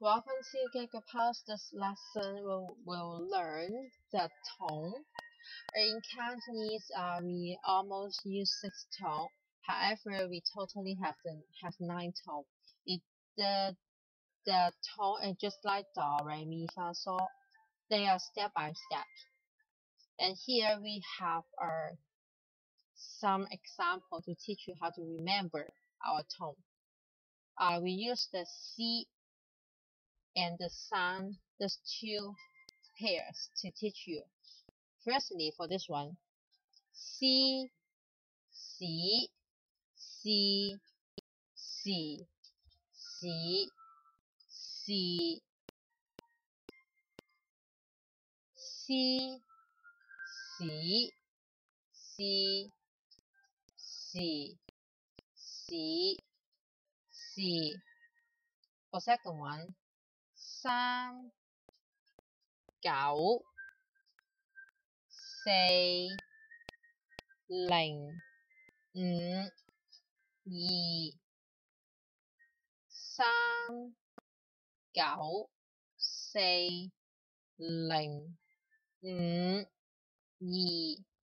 我要分析这个 past lesson will learn the tone. In Cantonese, we almost use 6 tone. However, we totally have 9 tone. The tone is just like do, re, mi, fa, sol. They are step by step. And here we have some example to teach you how to remember our tone. We use the C and the sound, these two pairs to teach you. Firstly, for this one, C, C, C, C, C, C, C, C, C, C, C, C. For second one, 3, 9, 4, 0, 5, 2, 3, 9, 4, 0, 5, 2,